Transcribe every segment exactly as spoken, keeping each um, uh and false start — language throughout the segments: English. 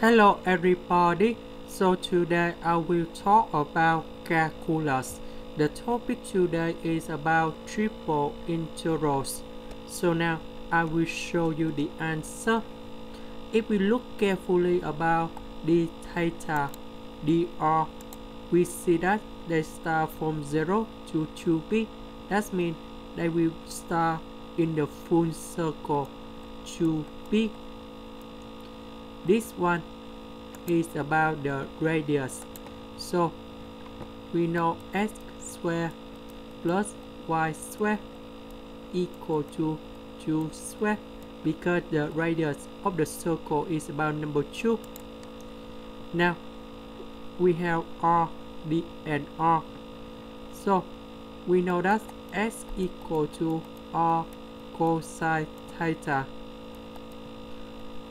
Hello everybody, so today I will talk about calculus. The topic today is about triple integrals. So now I will show you the answer. If we look carefully about d theta dr, we see that they start from zero to two pi. That means they will start in the full circle two pi. This one is about the radius. So we know x squared plus y squared equal to two squared because the radius of the circle is about number two. Now we have r, b and r. So we know that x equal to r cosine theta,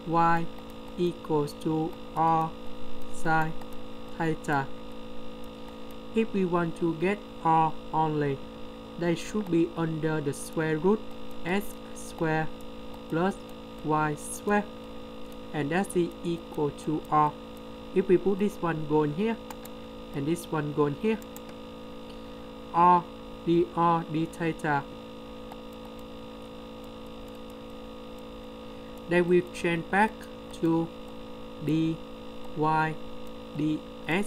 y equals to r sine theta. If we want to get r only, they should be under the square root x squared plus y squared, and that's equal to r. If we put this one going here and this one going here, r dr d theta, they will change back to dy dx.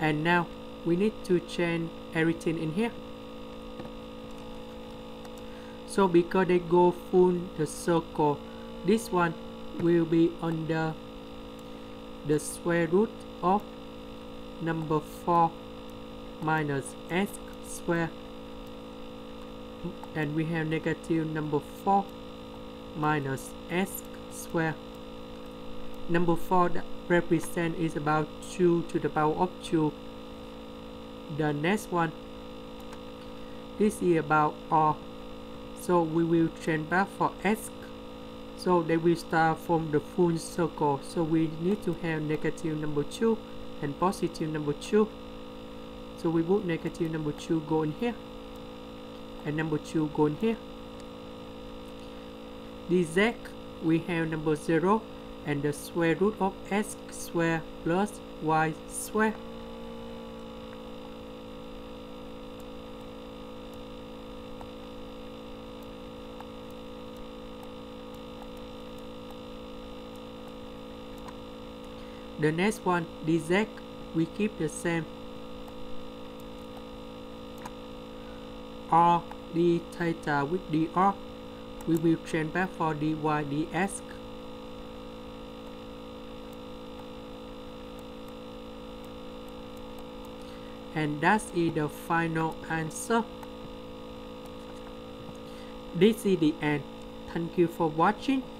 And now we need to change everything in here. So because they go full the circle, this one will be under the square root of number four minus x squared, and we have negative number four minus x squared. Number four that represent is about two to the power of two. The next one, this is about r, so we will change back for x. So they will start from the full circle, so we need to have negative number two and positive number two. So we put negative number two going here and number two going here. Dz, we have number zero and the square root of x squared plus y squared. The next one, dz, we keep the same. R d theta with dr, we will change back for dy dx. And that is the final answer. This is the end. Thank you for watching.